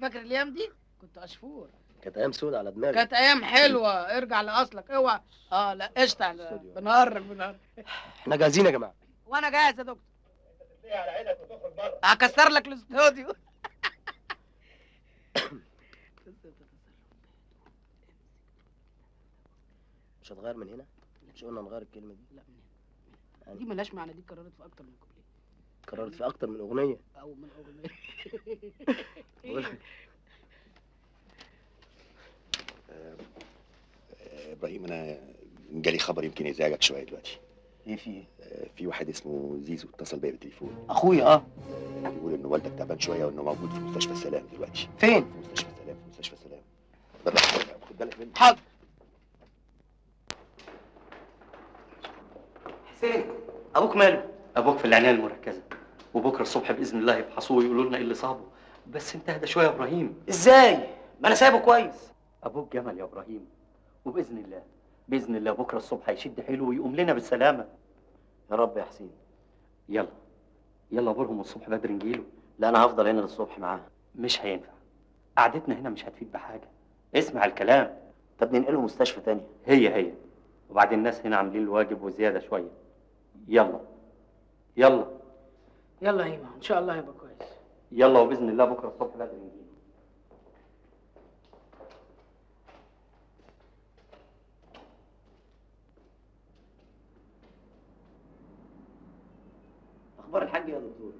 فاكر الايام دي؟ كنت اشفور. كانت ايام سود على دماغي. كانت ايام حلوه. ارجع لاصلك. اوعى. لا قشطه. بنهرج. احنا جاهزين يا جماعه. وانا جاهز يا دكتور. على عينك وتخرج بره. هكسر لك الاستوديو. مش هتغير من هنا؟ مش قلنا نغير الكلمه دي؟ لا من هنا. يعني دي مالهاش معنى، دي اتكررت في اكتر من كوبليه. اتكررت في اكتر من اغنيه. او من اغنيه. ابراهيم انا جالي خبر يمكن يزعجك شويه دلوقتي. ايه في ايه؟ في واحد اسمه زيزو اتصل بيا بالتليفون. اخويا بيقول ان والدك تعبان شويه وانه موجود في مستشفى سلام دلوقتي. فين؟ في مستشفى سلام. في مستشفى سلام. خد بالك منه. حاضر. حسين ابوك ماله؟ ابوك في العنايه المركزه، وبكره الصبح باذن الله يفحصوه ويقولوا لنا ايه اللي صابه. بس انت اهدى شويه يا ابراهيم. ازاي؟ ما انا سايبه كويس. ابوك جمل يا ابراهيم، وباذن الله باذن الله بكره الصبح هيشد حيله ويقوم لنا بالسلامه. يا رب يا حسين. يلا يلا قولهم الصبح بدري نجيله. لا انا هفضل هنا للصبح معاه. مش هينفع، قعدتنا هنا مش هتفيد بحاجه. اسمع الكلام. طب ننقله مستشفى تانيه. هي وبعدين الناس هنا عاملين الواجب وزياده شويه. يلا يلا يلا. ايوه ان شاء الله هيبقى كويس. يلا وباذن الله بكره الصبح بدري نجيله. اخبار الحاج يا دكتور؟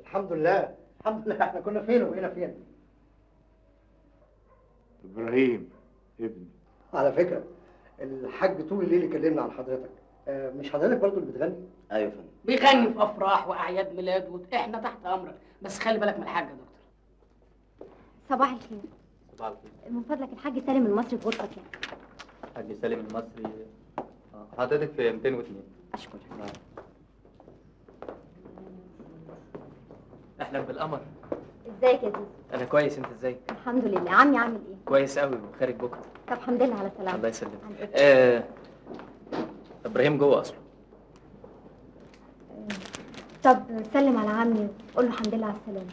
الحمد لله الحمد لله. احنا كنا فين وبقينا فين؟ ابراهيم ابني. على فكره الحاج طول الليل يكلمنا عن حضرتك. مش حضرتك برضه اللي بتغني؟ ايوه يا فندم. بيغني في افراح واعياد ميلاد احنا تحت امرك، بس خلي بالك من الحاج يا دكتور. صباح الخير. صباح الخير. من فضلك الحاج سالم المصري في غرفتك يعني. الحاج سالم المصري حضرتك في 202. اشكرك. اهلا بالقمر. ازيك يا زيزو؟ انا كويس، انت ازيك؟ الحمد لله. عمي عامل ايه؟ كويس قوي وخارج بكره. طب الحمد لله على سلامتك. الله يسلمك. ابراهيم جوه اصلا. طب سلم على عمي قول له الحمد لله على السلامه.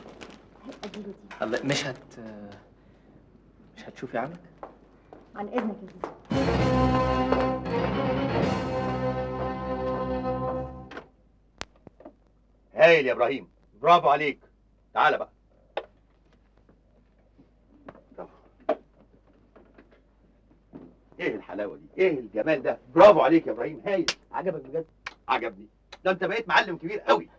هيبقى دي الله. مش هتشوفي عمك؟ عن اذنك يا زيزو. هايل يا ابراهيم، برافو عليك. تعالى بقى. برافو. ايه الحلاوه دي؟ ايه الجمال ده؟ برافو عليك يا ابراهيم. هايل. عجبك بجد؟ عجبني. ده انت بقيت معلم كبير قوي.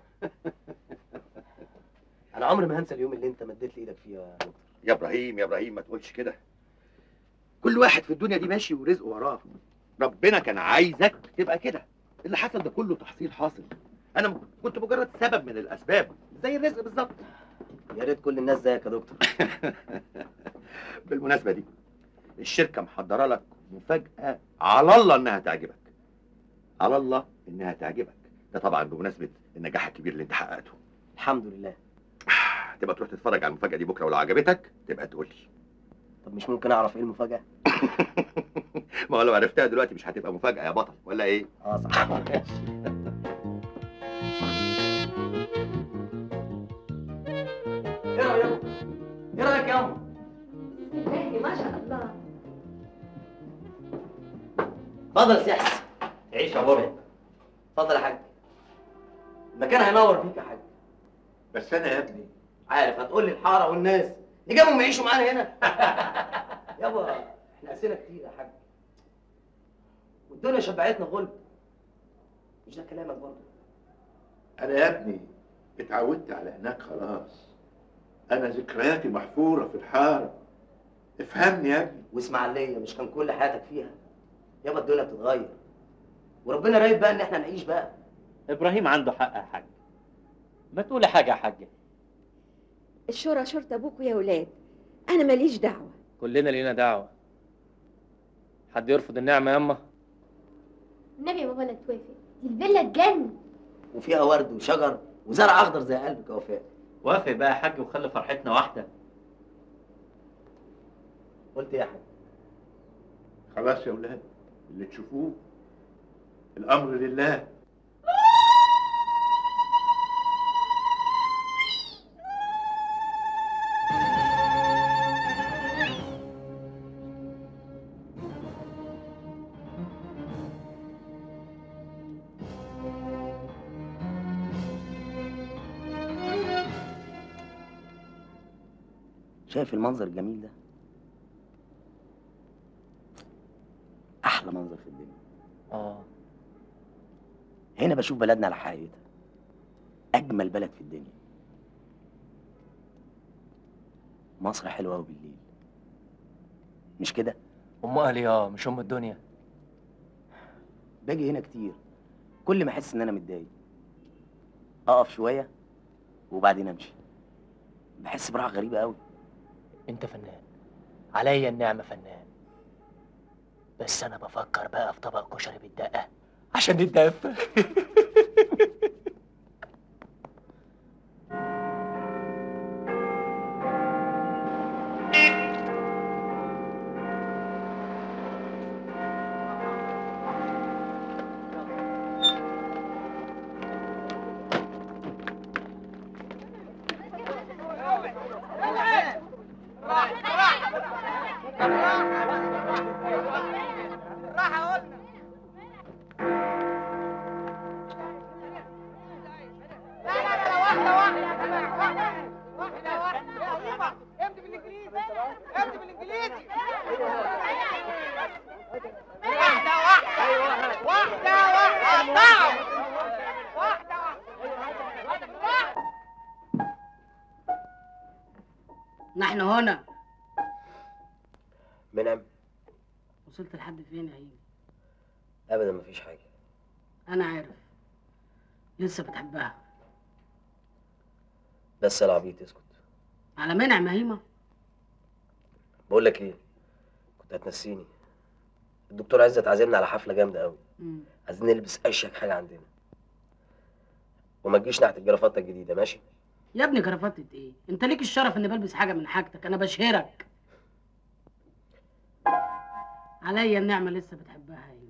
انا عمري ما هنسى اليوم اللي انت مديت لي ايدك فيه يا دكتور. يا ابراهيم يا ابراهيم ما تقولش كده. كل واحد في الدنيا دي ماشي ورزقه وراه. ربنا كان عايزك تبقى كده. اللي حصل ده كله تحصيل حاصل. انا كنت مجرد سبب من الاسباب، زي الرزق بالظبط. يا ريت كل الناس زيك يا دكتور. بالمناسبه دي الشركه محضره لك مفاجاه على الله انها تعجبك. على الله انها تعجبك. ده طبعا بمناسبه النجاح الكبير اللي انت حققته. الحمد لله. تبقى تروح تتفرج على المفاجاه دي بكره، ولو عجبتك تبقى تقول لي. طب مش ممكن اعرف ايه المفاجاه؟ ما هو لو عرفتها دلوقتي مش هتبقى مفاجاه يا بطل، ولا ايه؟ صح. ايه رايك يا عم؟ ما شاء الله. اتفضل يا حسن. عيش يا بابا. اتفضل يا حاج. المكان هينور فيك يا حاج. بس انا يا ابني عارف هتقول لي الحاره والناس نجيبهم يعيشوا معانا هنا. يابا احنا قسينا كتير يا حاج، والدنيا شبعتنا غلب. مش ده كلامك برضه؟ انا يا ابني اتعودت على هناك خلاص. أنا ذكرياتي محفورة في الحارة، افهمني يا ابني. وإسماعيلية مش كان كل حياتك فيها؟ يابا الدنيا بتتغير، وربنا رايد بقى إن إحنا نعيش بقى. إبراهيم عنده حق يا حاج، ما تقولي حاجة يا حاجة. الشورى شورة أبوك ويا ولاد، أنا ماليش دعوة. كلنا لينا دعوة. حد يرفض النعمة ياما؟ النبي يا بابا لا توافق، دي الفيلا تجنن. وفيها ورد وشجر وزرع أخضر زي قلبك يا وفاء. وافق بقى يا حاج وخلي فرحتنا واحدة. قلت يا حاج. خلاص يا ولاد، اللي تشوفوه الأمر لله. شايف المنظر الجميل ده؟ أحلى منظر في الدنيا. هنا بشوف بلدنا على حقيقتها، أجمل بلد في الدنيا. مصر حلوة أوي بالليل، مش كده؟ أمها ليه؟ مش أم الدنيا. باجي هنا كتير، كل ما أحس إن أنا متضايق أقف شوية وبعدين أمشي، بحس براحة غريبة أوي. أنت فنان، عليا النعمة فنان، بس أنا بفكر بقى في طبق كشري بالدقة عشان نتدفى. نحن هنا من أمس. وصلت لحد فين يا عيني؟ أبدا مفيش حاجة. أنا عارف لسه بتحبها. بس العبيط اسكت. على منع مهيمة. بقول لك إيه، كنت هتنسيني. الدكتور عزت عازمنا على حفلة جامدة أوي، عايزين نلبس أشيك حاجة عندنا. وما تجيش ناحية الجرافطة الجديدة، ماشي؟ يا ابني جرافطة ايه؟ انت ليك الشرف اني بلبس حاجة من حاجتك، انا بشهرك. عليا النعمة لسه بتحبها يا ايمه.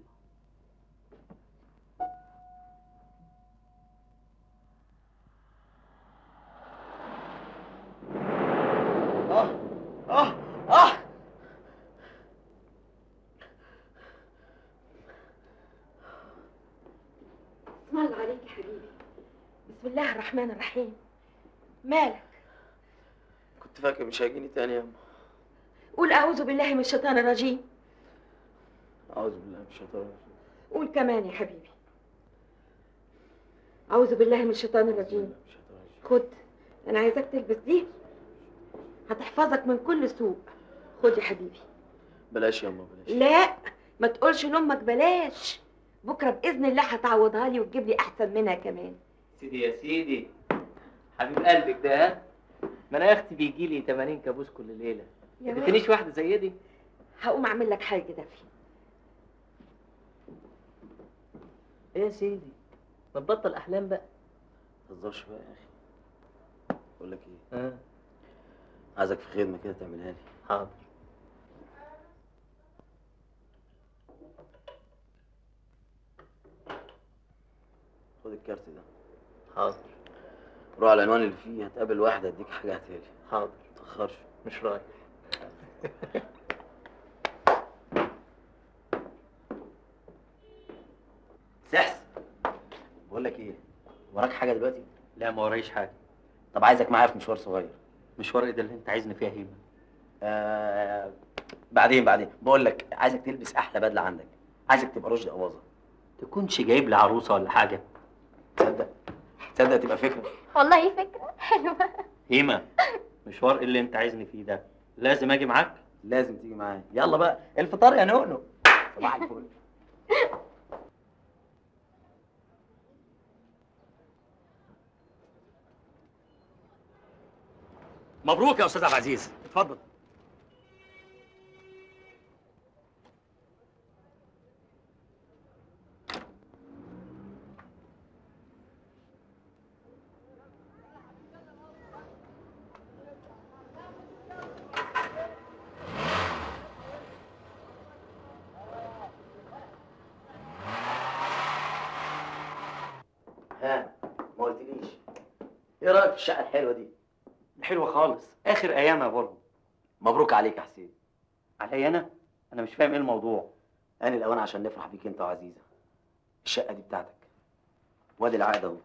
اسم الله عليك يا حبيبي. بسم الله الرحمن الرحيم. مالك؟ كنت فاكر مش هيجيني تاني يا أما. قول أعوذ بالله من الشيطان الرجيم. أعوذ بالله من الشيطان الرجيم. قول كمان يا حبيبي. أعوذ بالله من الشيطان الرجيم. خد، أنا عايزاك تلبس دي، هتحفظك من كل سوء. خد يا حبيبي. بلاش يا أما بلاش. لا، ما تقولش لأمك بلاش. بكرة بإذن الله هتعوضها لي وتجيب لي أحسن منها كمان. سيدي يا سيدي، حبيب قلبك ده، ها؟ ما انا يا اختي بيجي لي 80 كابوس كل ليله، ما اديتنيش واحده زي دي. هقوم اعمل لك حاجه دافيه. ايه يا سيدي؟ ما تبطل احلام بقى. ما تهزرش بقى يا اخي. بقول لك ايه؟ عايزك في خدمه كده تعملها لي. حاضر. خد الكارت ده. حاضر. روح على العنوان اللي فيه، هتقابل واحدة اديك حاجة هتقلي. حاضر. متأخرش. مش رايح. سحس. بقول لك ايه، وراك حاجة دلوقتي؟ لا ما ورايش حاجة. طب عايزك معايا في مشوار صغير. مشوار ايه ده اللي انت عايزني فيه يا هيمة؟ بعدين. بقول لك عايزك تلبس احلى بدلة عندك، عايزك تبقى رشدي أواظة. تكونش جايب لي عروسة ولا حاجة. تصدق تبقى فكرة. والله فكرة حلوة. هيمة، مشوار اللي انت عايزني فيه ده لازم اجي معاك. لازم تيجي معايا. يلا بقى الفطار يا نونو. صباح الفل. مبروك يا استاذ عبد العزيز، اتفضل. ايه رايك في الشقه الحلوه دي؟ حلوه خالص، اخر ايامها برضه. مبروك عليك يا حسين. عليا انا؟ انا مش فاهم ايه الموضوع. انا الاوان عشان نفرح بيك انت وعزيزه. الشقه دي بتاعتك، وادي العقد اهو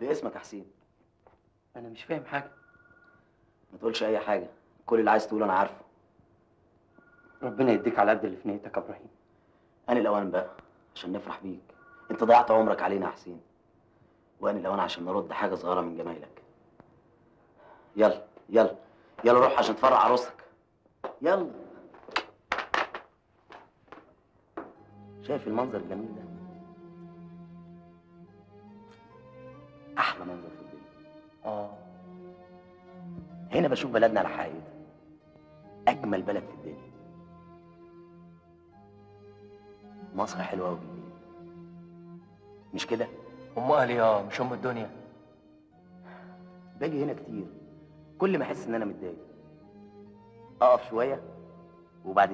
باسمك يا حسين. انا مش فاهم حاجه. ما تقولش اي حاجه، كل اللي عايز تقوله انا عارفه. ربنا يديك على قد اللي في نيتك يا ابراهيم. انا الاوان بقى عشان نفرح بيك، انت ضيعت عمرك علينا يا حسين، وانا الاوان عشان نرد حاجه صغيره من جمايلك. يلا يلا يلا روح عشان تفرح عروستك. يلا. شايف المنظر الجميل ده؟ احلى منظر في الدنيا. هنا بشوف بلدنا على حقيقتها، اجمل بلد في الدنيا. مصر حلوه قوي بالليل، مش كده؟ امال ايه؟ مش ام الدنيا. باجي هنا كتير، كل ما احس ان انا متضايق اقف شويه وبعدين